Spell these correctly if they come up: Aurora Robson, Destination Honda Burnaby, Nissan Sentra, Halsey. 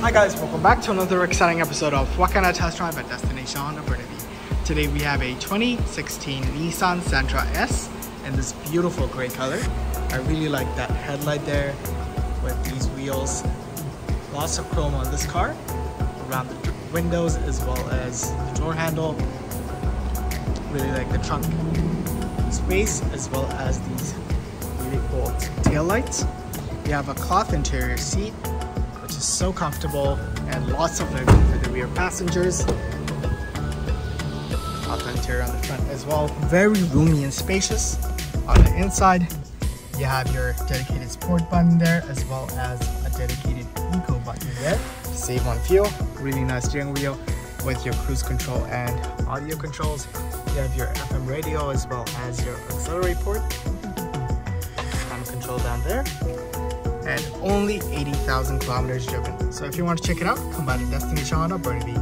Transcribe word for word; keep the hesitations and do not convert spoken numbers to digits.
Hi guys, welcome back to another exciting episode of What Can I Test Drive at Destination Honda Burnaby. Today we have a twenty sixteen Nissan Sentra S in this beautiful gray color. I really like that headlight there with these wheels. Lots of chrome on this car, around the windows as well as the door handle. Really like the trunk space as well as these really cool taillights. We have a cloth interior seat, which is so comfortable, and lots of room for the rear passengers. Cloth interior on the front as well. Very roomy and spacious. On the inside, you have your dedicated sport button there as well as a dedicated eco button there. Save on fuel. Really nice steering wheel with your cruise control and audio controls. You have your F M radio as well as your auxiliary port. Climate control down there. And only eighty thousand kilometers driven. So if you want to check it out, come by to Destination Honda Burnaby.